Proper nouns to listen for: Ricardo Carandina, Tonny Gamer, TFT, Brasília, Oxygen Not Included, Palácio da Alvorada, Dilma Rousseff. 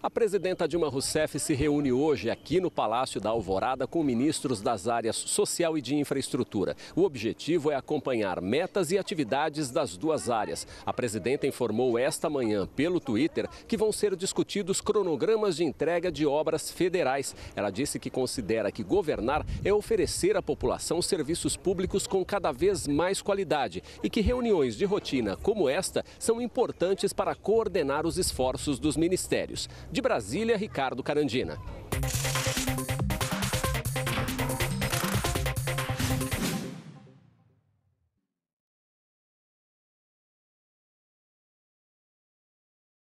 A presidenta Dilma Rousseff se reúne hoje aqui no Palácio da Alvorada com ministros das áreas social e de infraestrutura. O objetivo é acompanhar metas e atividades das duas áreas. A presidenta informou esta manhã pelo Twitter que vão ser discutidos cronogramas de entrega de obras federais. Ela disse que considera que governar é oferecer à população serviços públicos com cada vez mais qualidade e que reuniões de rotina como esta são importantes para coordenar os esforços dos ministérios. De Brasília, Ricardo Carandina.